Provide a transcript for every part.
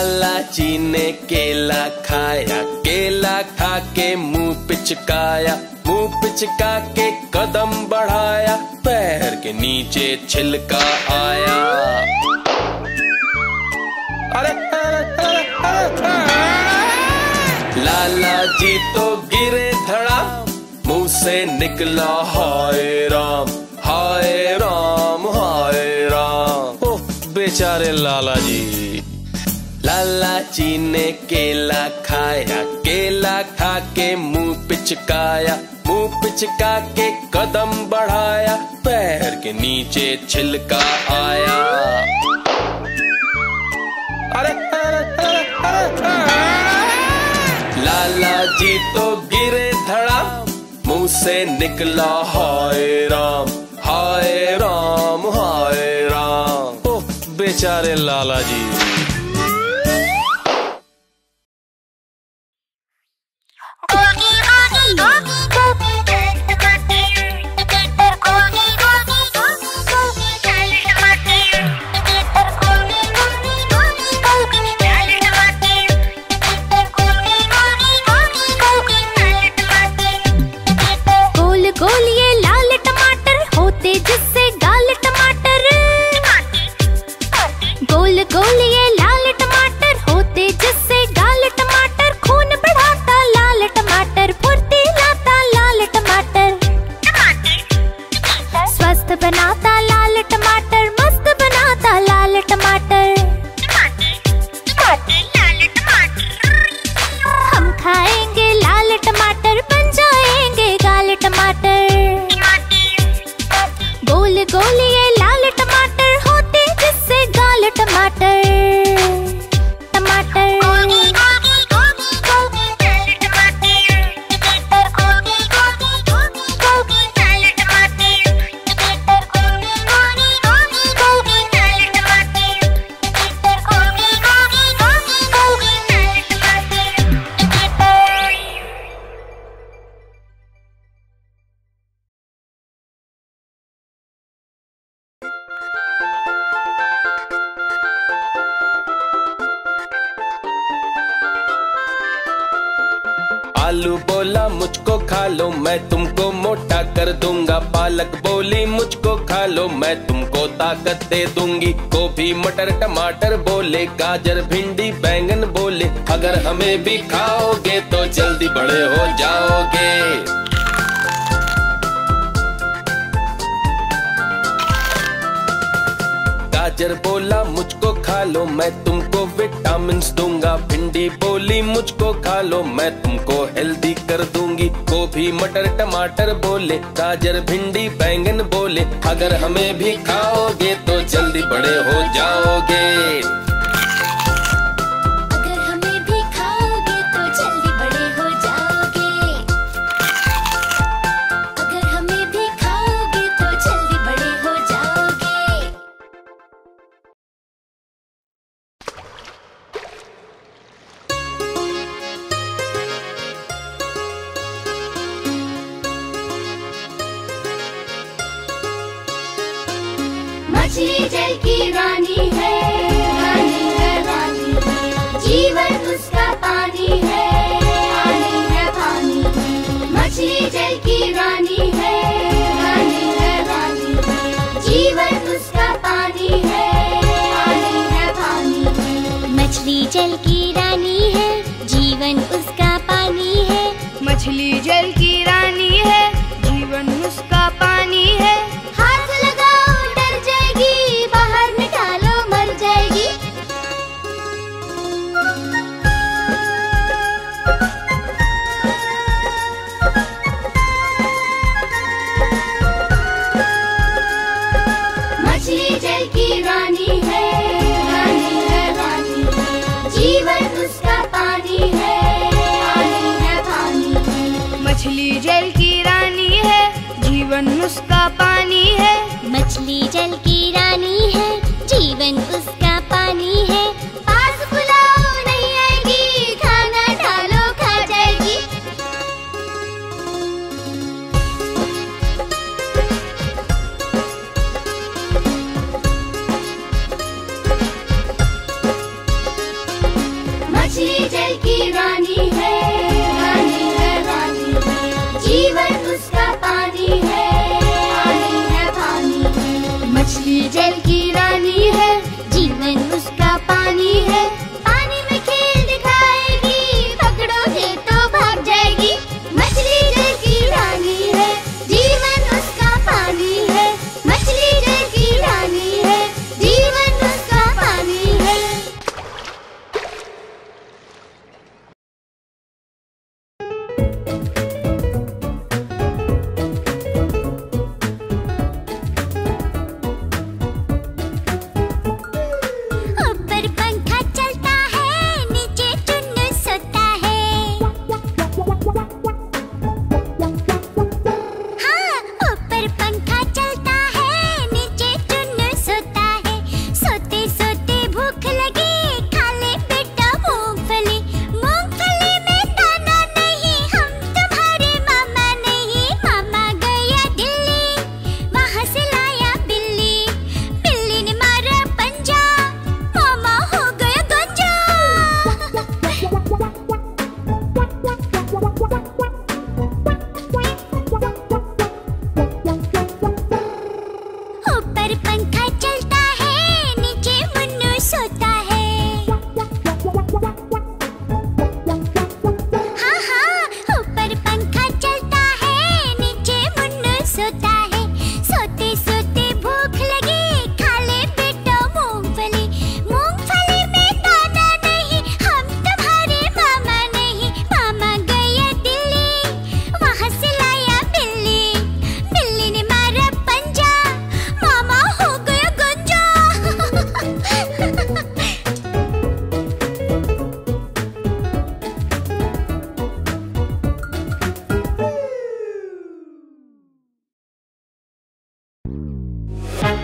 लालाजी ने केला खाया, केला खा के मुंह पिचकाया, मुंह पिचका के कदम बढ़ाया, पैर के नीचे छिलका आया। अरे अरे अरे अरे लालाजी तो गिरे धड़ा, मुंह से निकला हाय राम हाय राम हाय राम। ओह बेचारे लालाजी। लालाजी ने केला खाया, केला खा के मुंह पिचकाया, मुंह पिचका के कदम बढ़ाया, पैर के नीचे छिलका आया। अरे अरे अरे अरे लालाजी तो गिरे धड़ा, मुंह से निकला हाय राम हाय राम हाय राम। ओह बेचारे लालाजी। आलू बोला मुझको खा लो, मैं तुमको मोटा कर दूंगा। पालक बोली मुझको खा लो, मैं तुमको ताकत दे दूंगी। गोभी मटर टमाटर बोले, गाजर भिंडी बैंगन बोले, अगर हमें भी खाओगे तो जल्दी बड़े हो जाओगे। गाजर बोला मुझको खा लो, मैं तुमको विटामिन्स दूंगा। भिंडी बोली मुझको खा लो, मैं तुमको हेल्दी कर दूंगी। गोभी मटर टमाटर बोले, गाजर भिंडी बैंगन बोले, अगर हमें भी खाओगे तो जल्दी बड़े हो जाओगे। मछली जल की रानी है, रानी है, रानी है। जीवन उसका पानी है, पानी है, पानी है। मछली जल की रानी है, रानी है, रानी है। जीवन उसका पानी है, पानी है, पानी है। मछली जल की रानी है, जीवन उसका पानी है। मछली जल की रानी है, जीवन उसका पानी है। मछली जल की रानी है, जीवन उसका पानी है। मछली जल की रानी है, जीवन उसका पानी है। पास बुलाओ नहीं आएगी, खाना डालो खा जाएगी।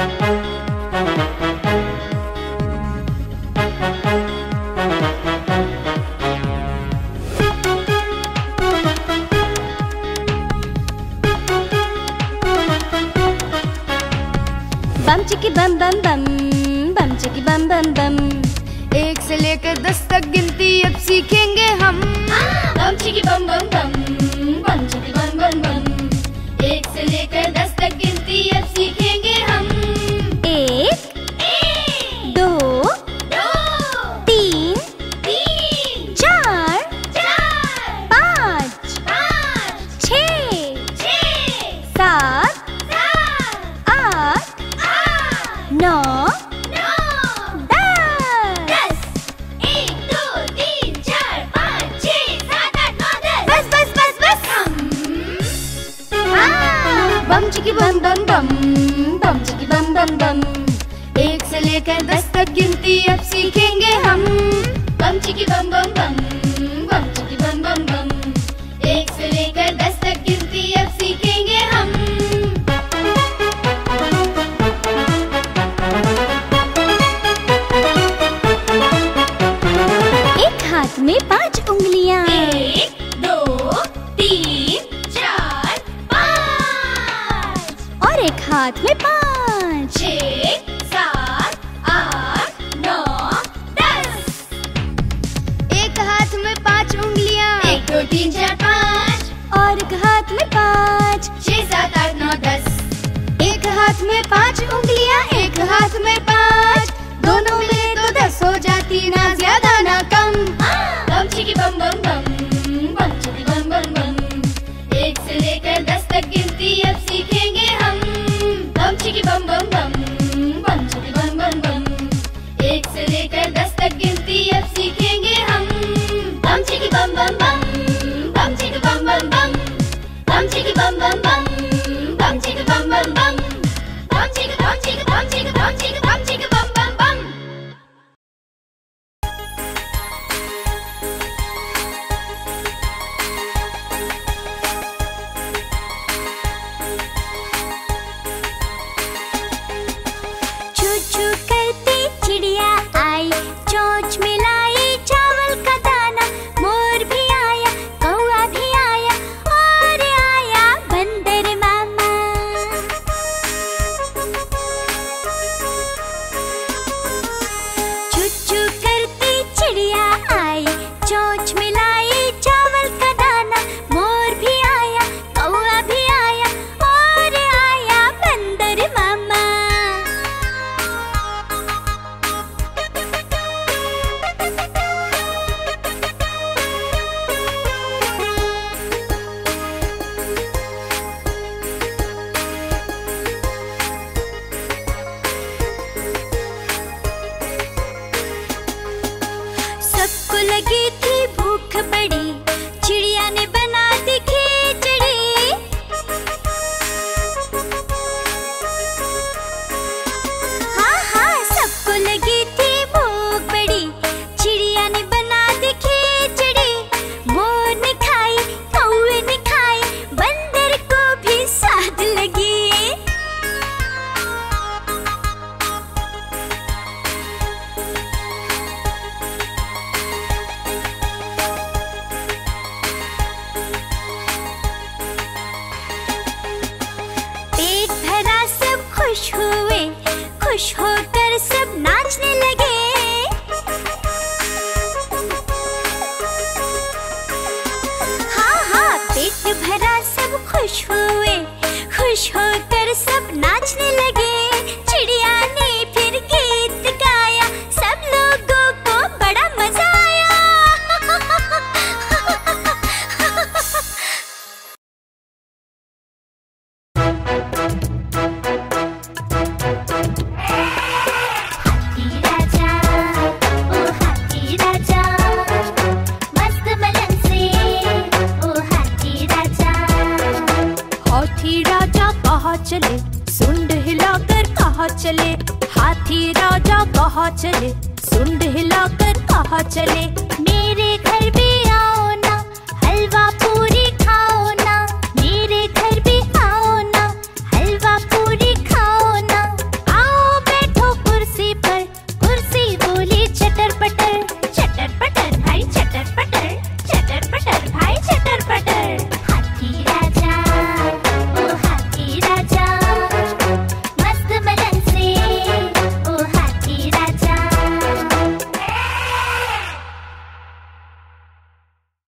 बम चिकी बम बम बम, बम चिकी बम बम बम। एक से लेकर 10 तक गिनती अब सीखेंगे हम। बम चिकी बम बम बम, बम चिकी बम बम बम। एक से लेकर 10 तक गिनती अब सीखेंगे हम। 1, 2, 3, 4, 5, 6, 7, 8, 9, 10। 1, 2, 3, 4, 5, 6, 7, 8, 9, 10। बस बस बस बस हम। बम चिकी बम बम बम, बम चिकी बम बम बम। 1 से लेकर 10 तक गिनती अब सीखेंगे हम। बम चिकी बम बम बम, बम चिकी बम बम बम। 1 से लेकर 10 तक गिनती अब सीखेंगे हम। हाथ में 5 उंगलियां। 1, 2, 3, 4, 5। और एक हाथ में 5। 6, 7, 8, 9, 10। 1 हाथ में 5 उंगलियां। 1, 2, 3, 4, 5। और एक हाथ में 5। 6, 7, 8, 9, 10। 1 हाथ में 5 उंगलियां, 1 हाथ में 5। दोनों में तो 10 हो जाती, ना ज्यादा ना कम। बम चिकी बम बम बम, बम चिकी बम बम बम। 1 से लेकर 10 तक गिनती अब सीखेंगे हम। बम चिकी बम बम बम, बम चिकी बम बम बम। 1 से लेकर 10 तक गिनती अब सीखेंगे हम। बम चिकी बम बम बम, बम चिकी बम बम बम। बम चिकी बम बम बम, बम चिकी बम बम बम। बम चिकी बम चिकी बम चिकी बम चिकी बम चिकी बम बम बम। खुश होकर सब नाचने लगे। हाँ हाँ, पेट भरा सब खुश हुए, खुश होकर सब नाचने लगे। चिड़िया ने फिर गीत गाया, सब लोगों को बड़ा मजा आया। चले सुंड हिलाकर कहाँ चले, हाथी राजा कहाँ चले, सुंड हिलाकर कहाँ चले। मेरे घर पे